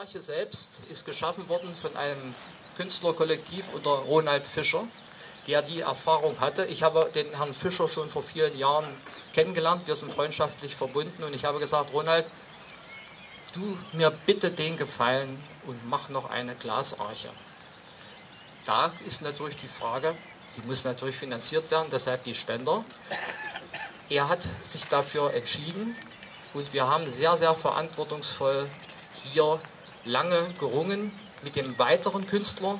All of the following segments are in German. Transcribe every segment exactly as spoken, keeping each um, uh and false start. Arche selbst ist geschaffen worden von einem Künstlerkollektiv unter Ronald Fischer, der die Erfahrung hatte. Ich habe den Herrn Fischer schon vor vielen Jahren kennengelernt, wir sind freundschaftlich verbunden und ich habe gesagt, Ronald, du mir bitte den Gefallen und mach noch eine Glasarche. Da ist natürlich die Frage, sie muss natürlich finanziert werden, deshalb die Spender. Er hat sich dafür entschieden und wir haben sehr, sehr verantwortungsvoll hier lange gerungen mit dem weiteren Künstler.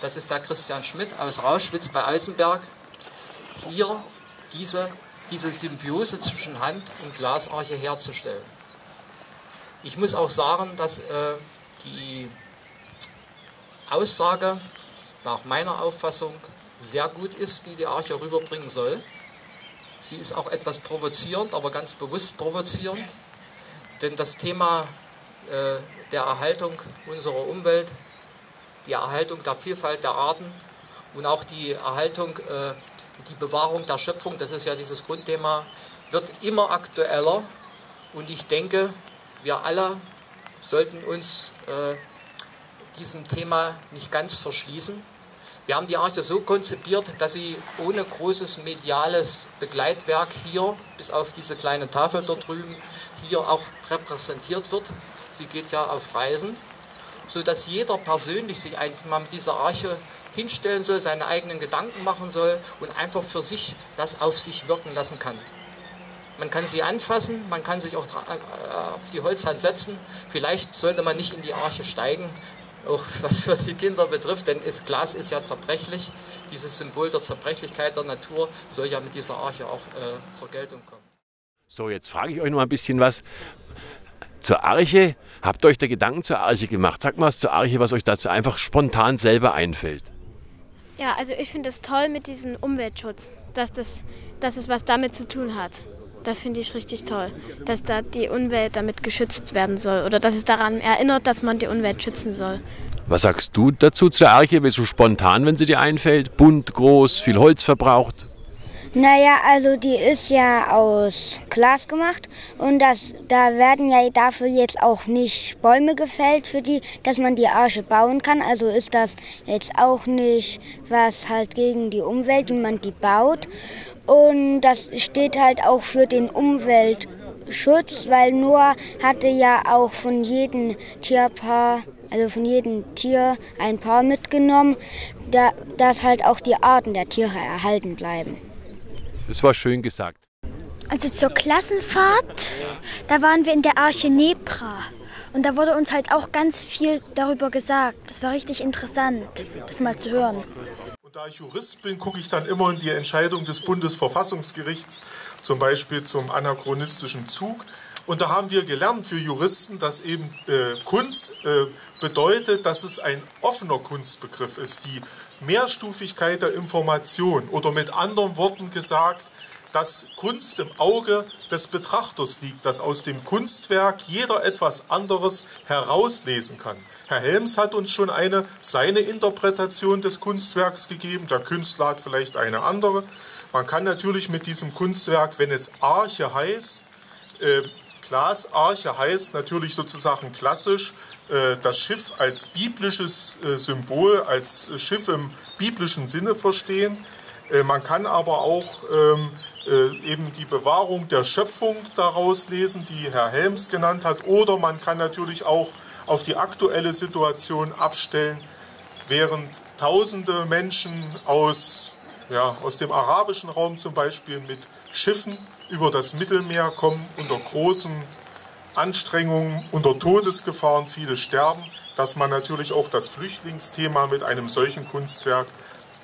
Das ist der Christian Schmidt aus Rauschwitz bei Eisenberg. Hier diese, diese Symbiose zwischen Hand- und Glasarche herzustellen. Ich muss auch sagen, dass äh, die Aussage nach meiner Auffassung sehr gut ist, die die Arche rüberbringen soll. Sie ist auch etwas provozierend, aber ganz bewusst provozierend, denn das Thema äh, der Erhaltung unserer Umwelt, die Erhaltung der Vielfalt der Arten und auch die Erhaltung, äh, die Bewahrung der Schöpfung, das ist ja dieses Grundthema, wird immer aktueller und ich denke, wir alle sollten uns äh, diesem Thema nicht ganz verschließen. Wir haben die Arche so konzipiert, dass sie ohne großes mediales Begleitwerk hier, bis auf diese kleine Tafel dort drüben, hier auch repräsentiert wird. Sie geht ja auf Reisen, sodass jeder persönlich sich einfach mal mit dieser Arche hinstellen soll, seine eigenen Gedanken machen soll und einfach für sich das auf sich wirken lassen kann. Man kann sie anfassen, man kann sich auch auf die Holzhand setzen. Vielleicht sollte man nicht in die Arche steigen, auch was für die Kinder betrifft, denn das Glas ist ja zerbrechlich. Dieses Symbol der Zerbrechlichkeit der Natur soll ja mit dieser Arche auch äh, zur Geltung kommen. So, jetzt frage ich euch noch ein bisschen was zur Arche. Habt ihr euch da Gedanken zur Arche gemacht? Sagt mal was zur Arche, was euch dazu einfach spontan selber einfällt. Ja, also ich finde es toll mit diesem Umweltschutz, dass, das, dass es was damit zu tun hat. Das finde ich richtig toll, dass da die Umwelt damit geschützt werden soll oder dass es daran erinnert, dass man die Umwelt schützen soll. Was sagst du dazu zur Arche? Bist du spontan, wenn sie dir einfällt? Bunt, groß, viel Holz verbraucht? Naja, also die ist ja aus Glas gemacht und das, da werden ja dafür jetzt auch nicht Bäume gefällt, für die, dass man die Arche bauen kann. Also ist das jetzt auch nicht was halt gegen die Umwelt, wie man die baut. Und das steht halt auch für den Umweltschutz, weil Noah hatte ja auch von jedem Tierpaar, also von jedem Tier ein Paar mitgenommen, da, dass halt auch die Arten der Tiere erhalten bleiben. Das war schön gesagt. Also zur Klassenfahrt, da waren wir in der Arche Nebra. Und da wurde uns halt auch ganz viel darüber gesagt. Das war richtig interessant, das mal zu hören. Da ich Jurist bin, gucke ich dann immer in die Entscheidung des Bundesverfassungsgerichts, zum Beispiel zum anachronistischen Zug. Und da haben wir gelernt, für Juristen, dass eben äh, Kunst äh, bedeutet, dass es ein offener Kunstbegriff ist, die Mehrstufigkeit der Information. Oder mit anderen Worten gesagt, dass Kunst im Auge des Betrachters liegt, dass aus dem Kunstwerk jeder etwas anderes herauslesen kann. Herr Helms hat uns schon eine, seine Interpretation des Kunstwerks gegeben, der Künstler hat vielleicht eine andere. Man kann natürlich mit diesem Kunstwerk, wenn es Arche heißt, äh, Glasarche heißt natürlich sozusagen klassisch, äh, das Schiff als biblisches äh, Symbol, als äh, Schiff im biblischen Sinne verstehen. Äh, man kann aber auch ähm, äh, eben die Bewahrung der Schöpfung daraus lesen, die Herr Helms genannt hat, oder man kann natürlich auch auf die aktuelle Situation abstellen, während tausende Menschen aus, ja, aus dem arabischen Raum zum Beispiel mit Schiffen über das Mittelmeer kommen, unter großen Anstrengungen, unter Todesgefahren, viele sterben, dass man natürlich auch das Flüchtlingsthema mit einem solchen Kunstwerk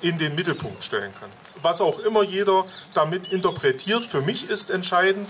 in den Mittelpunkt stellen kann. Was auch immer jeder damit interpretiert, für mich ist entscheidend,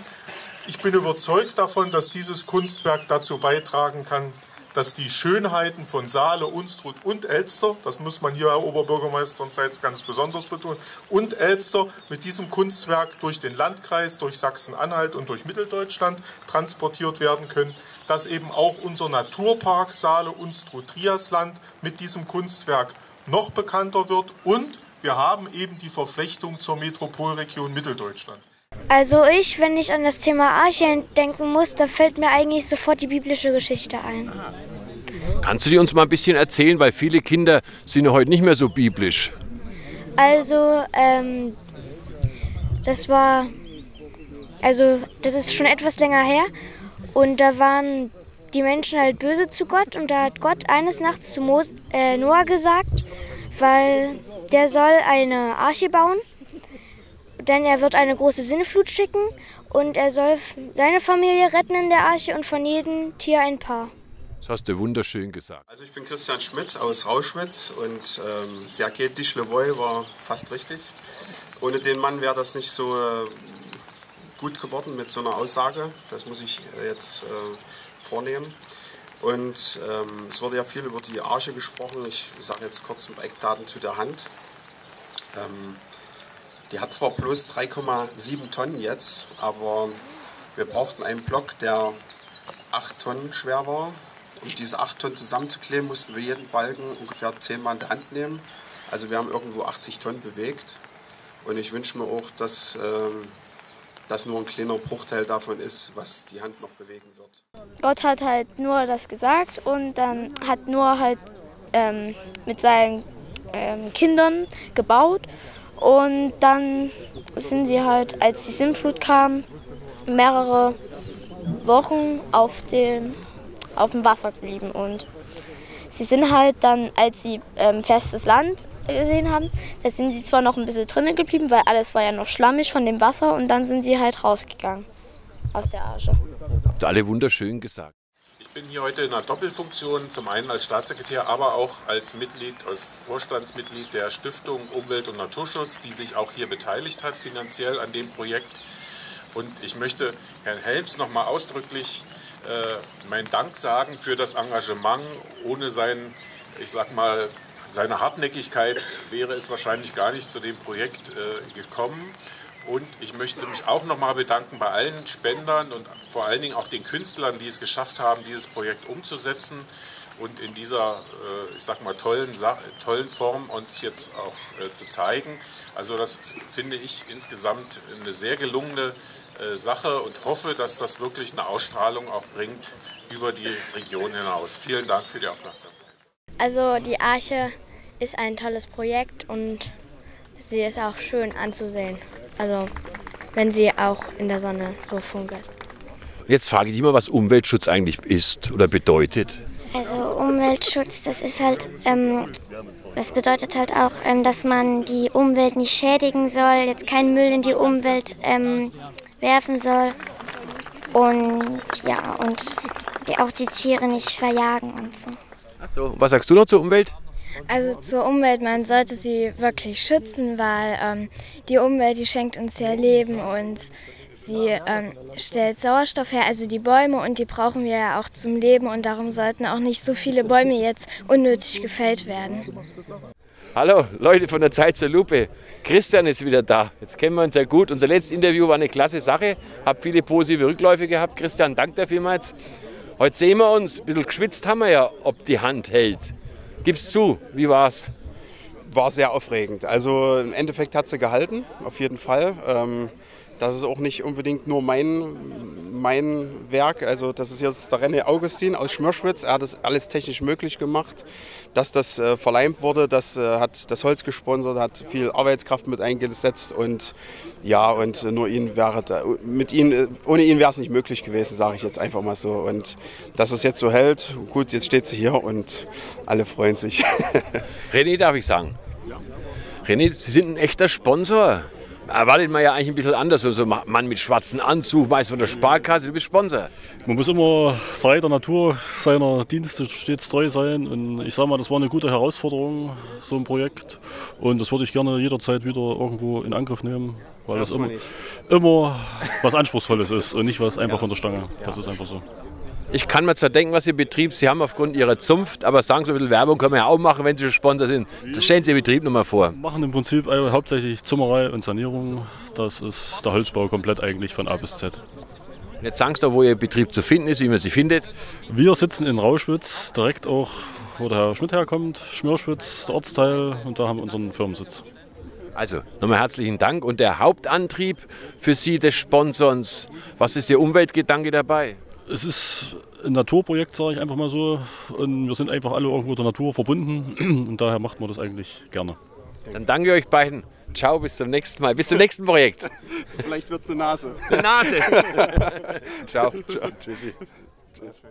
ich bin überzeugt davon, dass dieses Kunstwerk dazu beitragen kann, dass die Schönheiten von Saale, Unstrut und Elster, das muss man hier, Herr Oberbürgermeister, und seitens ganz besonders betonen, und Elster mit diesem Kunstwerk durch den Landkreis, durch Sachsen-Anhalt und durch Mitteldeutschland transportiert werden können, dass eben auch unser Naturpark Saale-Unstrut-Triasland mit diesem Kunstwerk noch bekannter wird und wir haben eben die Verflechtung zur Metropolregion Mitteldeutschland. Also ich, wenn ich an das Thema Arche denken muss, da fällt mir eigentlich sofort die biblische Geschichte ein. Kannst du dir uns mal ein bisschen erzählen, weil viele Kinder sind ja heute nicht mehr so biblisch. Also, ähm, das war, also das ist schon etwas länger her und da waren die Menschen halt böse zu Gott und da hat Gott eines Nachts zu Mos- äh, Noah gesagt, weil der soll eine Arche bauen, denn er wird eine große Sinnflut schicken und er soll seine Familie retten in der Arche und von jedem Tier ein Paar. Das hast du wunderschön gesagt. Also ich bin Christian Schmidt aus Rauschwitz und ähm, Sergei Dischlewoi war fast richtig. Ohne den Mann wäre das nicht so äh, gut geworden mit so einer Aussage. Das muss ich jetzt äh, vornehmen. Und ähm, es wurde ja viel über die Arche gesprochen. Ich sage jetzt kurz mit Eckdaten zu der Hand. Ähm, die hat zwar bloß drei Komma sieben Tonnen jetzt, aber wir brauchten einen Block, der acht Tonnen schwer war. Um diese acht Tonnen zusammenzukleben, mussten wir jeden Balken ungefähr zehn Mal in die Hand nehmen. Also wir haben irgendwo achtzig Tonnen bewegt. Und ich wünsche mir auch, dass ähm, das nur ein kleiner Bruchteil davon ist, was die Hand noch bewegen wird. Gott hat halt nur das gesagt und dann hat Noah halt ähm, mit seinen ähm, Kindern gebaut. Und dann sind sie halt, als die Sintflut kam, mehrere Wochen auf dem, auf dem Wasser geblieben. Und sie sind halt dann, als sie ähm, festes Land gesehen haben, da sind sie zwar noch ein bisschen drinnen geblieben, weil alles war ja noch schlammig von dem Wasser und dann sind sie halt rausgegangen aus der Arche. Habt alle wunderschön gesagt. Ich bin hier heute in einer Doppelfunktion, zum einen als Staatssekretär, aber auch als Mitglied, als Vorstandsmitglied der Stiftung Umwelt- und Naturschutz, die sich auch hier beteiligt hat finanziell an dem Projekt. Und ich möchte Herrn Helms nochmal ausdrücklich äh, meinen Dank sagen für das Engagement. Ohne sein, ich sag mal, seine Hartnäckigkeit wäre es wahrscheinlich gar nicht zu dem Projekt äh, gekommen. Und ich möchte mich auch nochmal bedanken bei allen Spendern und vor allen Dingen auch den Künstlern, die es geschafft haben, dieses Projekt umzusetzen und in dieser, äh, ich sag mal, tollen, tollen Form uns jetzt auch äh, zu zeigen. Also das finde ich insgesamt eine sehr gelungene äh, Sache und hoffe, dass das wirklich eine Ausstrahlung auch bringt über die Region hinaus. Vielen Dank für die Aufmerksamkeit. Also die Arche ist ein tolles Projekt und sie ist auch schön anzusehen. Also wenn sie auch in der Sonne so funkelt. Jetzt frage ich dich mal, was Umweltschutz eigentlich ist oder bedeutet. Also Umweltschutz, das ist halt, ähm, das bedeutet halt auch, ähm, dass man die Umwelt nicht schädigen soll, jetzt keinen Müll in die Umwelt ähm, werfen soll und ja und die, auch die Tiere nicht verjagen und so. Achso, was sagst du noch zur Umwelt? Also zur Umwelt, man sollte sie wirklich schützen, weil ähm, die Umwelt, die schenkt uns ja Leben und sie ähm, stellt Sauerstoff her, also die Bäume, und die brauchen wir ja auch zum Leben und darum sollten auch nicht so viele Bäume jetzt unnötig gefällt werden. Hallo Leute von der Zeit zur Lupe, Christian ist wieder da, jetzt kennen wir uns ja gut. Unser letztes Interview war eine klasse Sache, habe viele positive Rückläufe gehabt. Christian, danke dir vielmals. Heute sehen wir uns, ein bisschen geschwitzt haben wir ja, ob die Hand hält. Gib's zu, wie war's? War sehr aufregend. Also im Endeffekt hat sie gehalten, auf jeden Fall. Ähm, das ist auch nicht unbedingt nur mein, mein Werk. Also das ist jetzt der René Augustin aus Schmörschwitz. Er hat das alles technisch möglich gemacht, dass das äh, verleimt wurde. Das äh, hat das Holz gesponsert, hat viel Arbeitskraft mit eingesetzt und ja, und nur ihn wäre da, mit ihnen, ohne ihn wäre es nicht möglich gewesen, sage ich jetzt einfach mal so. Und dass es jetzt so hält, gut, jetzt steht sie hier und alle freuen sich. René, darf ich sagen? Ja. René, Sie sind ein echter Sponsor. Erwartet man ja eigentlich ein bisschen anders. So ein Mann mit schwarzem Anzug, meist von der Sparkasse, du bist Sponsor. Man muss immer frei der Natur seiner Dienste stets treu sein. Und ich sag mal, das war eine gute Herausforderung, so ein Projekt. Und das würde ich gerne jederzeit wieder irgendwo in Angriff nehmen, weil das, das immer, immer was Anspruchsvolles ist und nicht was einfach ja. von der Stange. Das ja. ist einfach so. Ich kann mir zwar denken, was Ihr Betrieb, Sie haben aufgrund Ihrer Zunft, aber sagen Sie, ein bisschen Werbung können wir ja auch machen, wenn Sie Sponsor sind. Stellen Sie Ihr Betrieb nochmal vor. Wir machen im Prinzip hauptsächlich Zimmerei und Sanierung. Das ist der Holzbau komplett eigentlich von A bis Z. Jetzt sagen Sie doch, wo Ihr Betrieb zu finden ist, wie man Sie findet. Wir sitzen in Rauschwitz, direkt auch, wo der Herr Schmidt herkommt, Schmörschwitz, der Ortsteil, und da haben wir unseren Firmensitz. Also nochmal herzlichen Dank. Und der Hauptantrieb für Sie des Sponsorns, was ist Ihr Umweltgedanke dabei? Es ist ein Naturprojekt, sage ich einfach mal so. Und wir sind einfach alle irgendwo der Natur verbunden und daher macht man das eigentlich gerne. Dann danke euch beiden. Ciao, bis zum nächsten Mal. Bis zum nächsten Projekt. Vielleicht wird es eine Nase. Eine Nase. Ciao. Ciao. Tschüssi. Tschüss.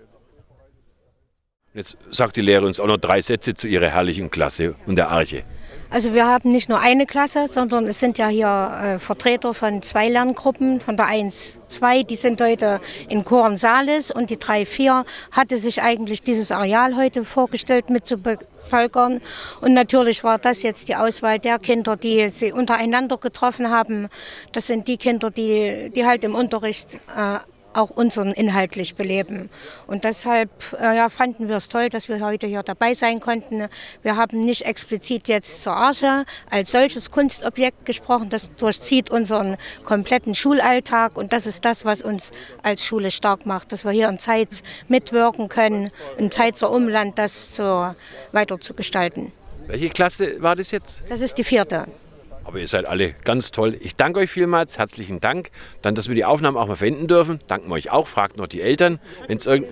Jetzt sagt die Lehrerin uns auch noch drei Sätze zu ihrer herrlichen Klasse und der Arche. Also wir haben nicht nur eine Klasse, sondern es sind ja hier äh, Vertreter von zwei Lerngruppen, von der eins, zwei, die sind heute in Kornsaale und die drei, vier hatte sich eigentlich dieses Areal heute vorgestellt mit zu bevölkern. Und natürlich war das jetzt die Auswahl der Kinder, die sie untereinander getroffen haben. Das sind die Kinder, die, die halt im Unterricht äh, auch unseren inhaltlich beleben. Und deshalb äh, ja, fanden wir es toll, dass wir heute hier dabei sein konnten. Wir haben nicht explizit jetzt zur Arche als solches Kunstobjekt gesprochen. Das durchzieht unseren kompletten Schulalltag und das ist das, was uns als Schule stark macht, dass wir hier in Zeitz mitwirken können, in Zeitzer Umland das so weiter zu gestalten. Welche Klasse war das jetzt? Das ist die vierte. Aber ihr seid alle ganz toll. Ich danke euch vielmals. Herzlichen Dank. Dann, dass wir die Aufnahmen auch mal verwenden dürfen. Danken wir euch auch. Fragt noch die Eltern. Wenn's irgend...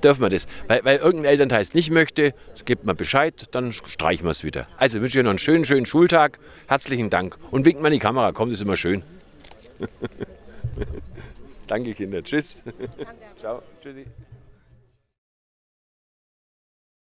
Dürfen wir das? Weil, weil irgendein Elternteil es nicht möchte, gebt mal Bescheid, dann streichen wir es wieder. Also wünsche ich euch noch einen schönen, schönen Schultag. Herzlichen Dank. Und winkt mal in die Kamera. Kommt, ist immer schön. Danke, Kinder. Tschüss. Danke. Ciao. Tschüssi.